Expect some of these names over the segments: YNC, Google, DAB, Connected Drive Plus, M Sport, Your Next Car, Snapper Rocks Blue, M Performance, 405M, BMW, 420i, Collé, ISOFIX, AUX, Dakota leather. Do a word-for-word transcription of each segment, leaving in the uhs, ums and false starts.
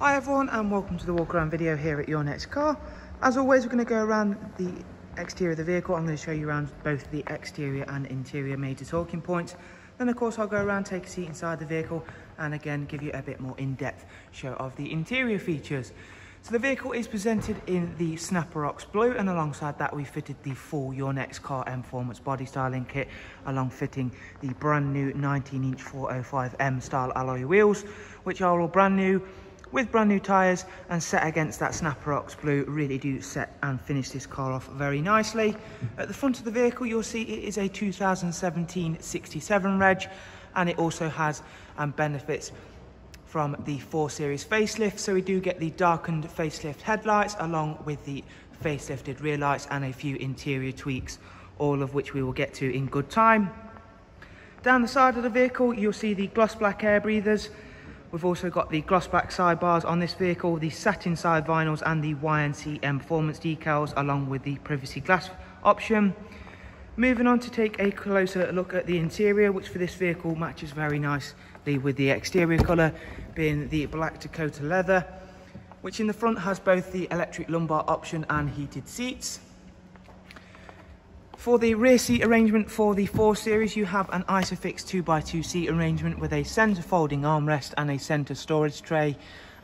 Hi everyone, and welcome to the walk around video here at Your Next Car. As always, we're going to go around the exterior of the vehicle. I'm going to show you around both the exterior and interior major talking points. Then of course I'll go around, take a seat inside the vehicle, and again give you a bit more in-depth show of the interior features. So the vehicle is presented in the Snapper Rocks Blue, and alongside that we fitted the full Your Next Car M Performance body styling kit, along fitting the brand new nineteen inch four oh five M style alloy wheels, which are all brand new, with brand new tyres, and set against that Snapper Rocks Blue really do set and finish this car off very nicely. At the front of the vehicle you'll see it is a two thousand seventeen sixty-seven Reg, and it also has and benefits from the four series facelift, so we do get the darkened facelift headlights along with the facelifted rear lights and a few interior tweaks, all of which we will get to in good time. Down the side of the vehicle you'll see the gloss black air breathers. We've also got the gloss black sidebars on this vehicle, the satin side vinyls and the Y N C M Performance decals along with the privacy glass option. Moving on to take a closer look at the interior, which for this vehicle matches very nicely with the exterior colour, being the black Dakota leather, which in the front has both the electric lumbar option and heated seats. For the rear seat arrangement for the four series, you have an ISOFIX two by two seat arrangement with a centre folding armrest and a centre storage tray,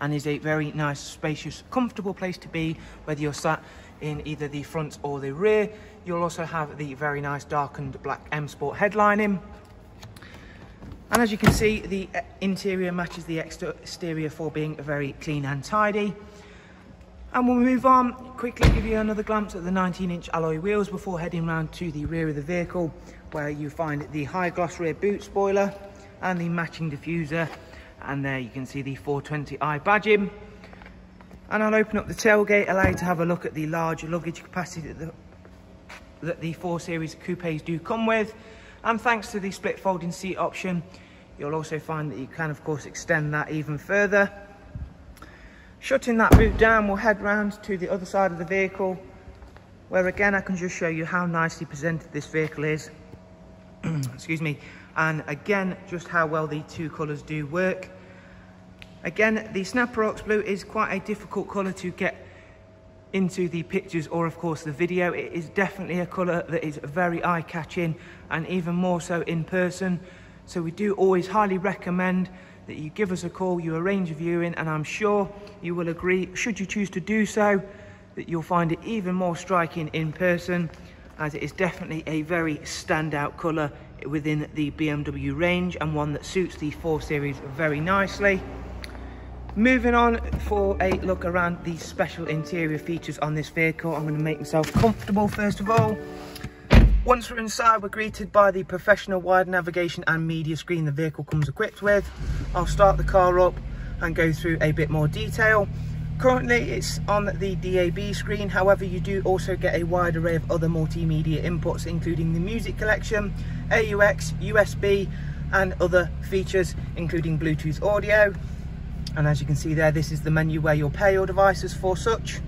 and is a very nice, spacious, comfortable place to be, whether you're sat in either the front or the rear. You'll also have the very nice darkened black M Sport headlining. And as you can see, the interior matches the exterior for being very clean and tidy. And we'll move on, quickly give you another glance at the nineteen inch alloy wheels before heading round to the rear of the vehicle, where you find the high gloss rear boot spoiler and the matching diffuser, and there you can see the four twenty i badging. And I'll open up the tailgate, allow you to have a look at the large luggage capacity that the, that the four series coupes do come with, and thanks to the split folding seat option you'll also find that you can of course extend that even further. Shutting that boot down, we'll head round to the other side of the vehicle, where again I can just show you how nicely presented this vehicle is. Excuse me. And again, just how well the two colours do work. Again, the Snapper Rocks Blue is quite a difficult colour to get into the pictures or of course the video. It is definitely a colour that is very eye-catching, and even more so in person. So we do always highly recommend that you give us a call, you arrange a viewing, and I'm sure you will agree, should you choose to do so, that you'll find it even more striking in person, as it is definitely a very standout colour within the B M W range, and one that suits the four series very nicely. Moving on for a look around the special interior features on this vehicle, I'm going to make myself comfortable first of all. Once we're inside, we're greeted by the professional wide navigation and media screen the vehicle comes equipped with. I'll start the car up and go through a bit more detail. Currently it's on the D A B screen, however you do also get a wide array of other multimedia inputs including the music collection, A U X, U S B and other features including Bluetooth audio. And as you can see there, this is the menu where you'll pair your devices for such.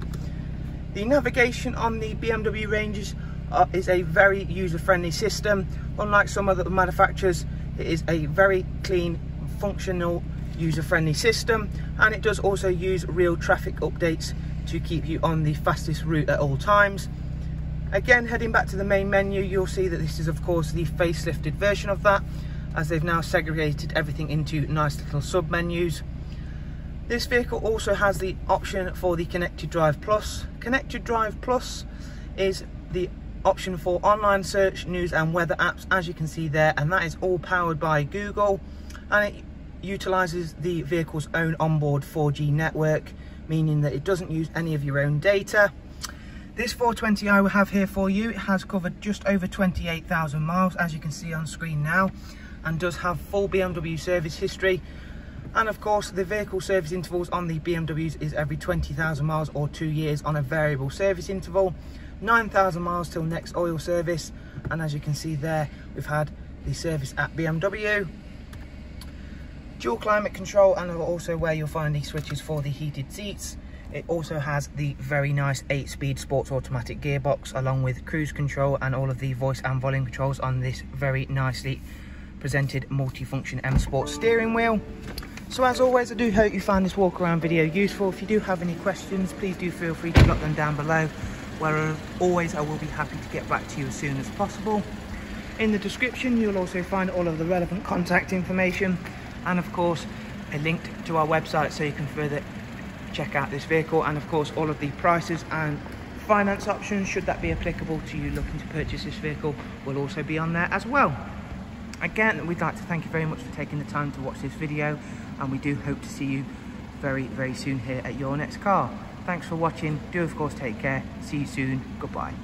The navigation on the B M W ranges is a very user-friendly system. Unlike some other manufacturers, it is a very clean, functional, user-friendly system, and it does also use real traffic updates to keep you on the fastest route at all times. Again, heading back to the main menu, you'll see that this is of course the facelifted version of that, as they've now segregated everything into nice little sub-menus. This vehicle also has the option for the Connected Drive Plus. Connected Drive Plus is the option for online search, news and weather apps, as you can see there, and that is all powered by Google, and it utilizes the vehicle's own onboard four G network, meaning that it doesn't use any of your own data. This four twenty i we have here for you, it has covered just over twenty-eight thousand miles, as you can see on screen now, and does have full B M W service history, and of course the vehicle service intervals on the B M Ws is every twenty thousand miles or two years on a variable service interval, nine thousand miles till next oil service, and as you can see there, we've had the service at B M W. Dual climate control, and also where you'll find the switches for the heated seats. It also has the very nice eight speed sports automatic gearbox, along with cruise control and all of the voice and volume controls on this very nicely presented multifunction M Sport steering wheel. So as always, I do hope you find this walk around video useful. If you do have any questions, please do feel free to drop them down below, where always I will be happy to get back to you as soon as possible. In the description you'll also find all of the relevant contact information, and of course a link to our website so you can further check out this vehicle, and of course all of the prices and finance options, should that be applicable to you looking to purchase this vehicle, will also be on there as well. Again, we'd like to thank you very much for taking the time to watch this video, and we do hope to see you very very soon here at Your Next Car. Thanks for watching. Do of course take care. See you soon. Goodbye.